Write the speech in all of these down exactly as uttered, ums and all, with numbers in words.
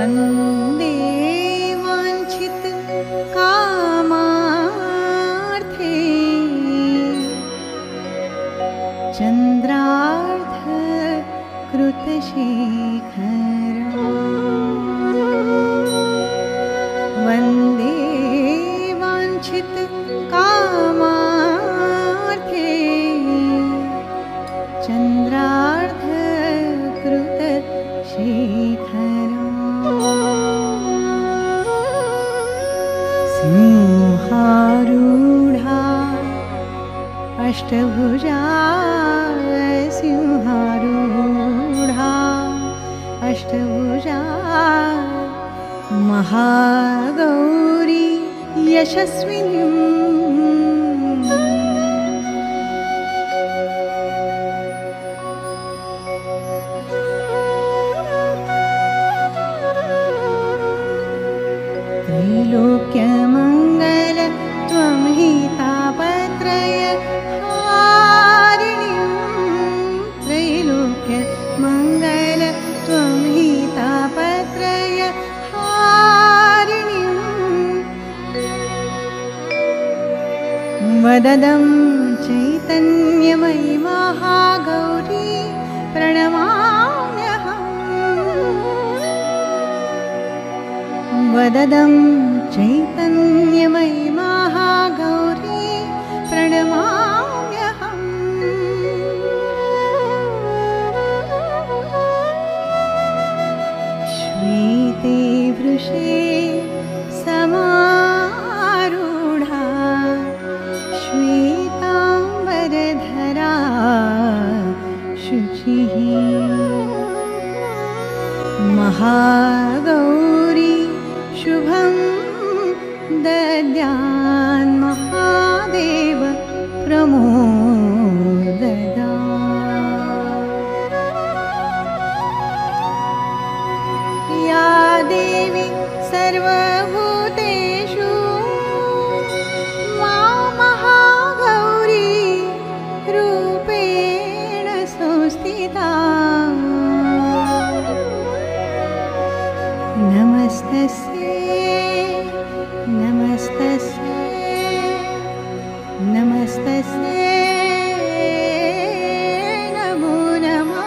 वंदे वांछित कामार्थे चंद्रार्थ कृतशिखरा वंदे वांछित कामार्थे चंद्रार्थ कृतशिखरा सिंहारूढ़ा अष्टभुजा सिंहारूढ़ा अष्टभुजा महागौरी यशस्विनी त्रैलोक्यमङ्गल त्वं हि तापत्रय हारिणि त्रैलोक्यमङ्गल त्वं हि तापत्रय हारिणि वददं चैतन्यमयि महागौरी प्रणमाम्यहम् वददं चैतन्यमयि महागौरी प्रणमाम्यहम् श्वेते वृषे समारूढ़ा श्वेतांबरधरा शुचिः महागौरी शुभं दद्यान् महादेव प्रमोददाम् या देवी सर्वभूतेषु मा महागौरी रूपेण संस्थिता नमस्तस्यै नमस्तस्यै नमो नमः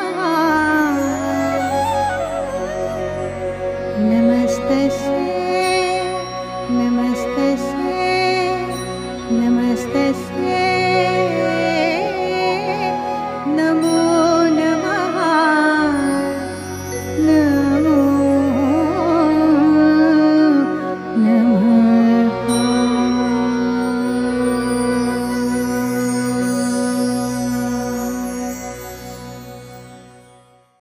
नमस्तस्यै नमस्तस्यै नमस्तस्यै।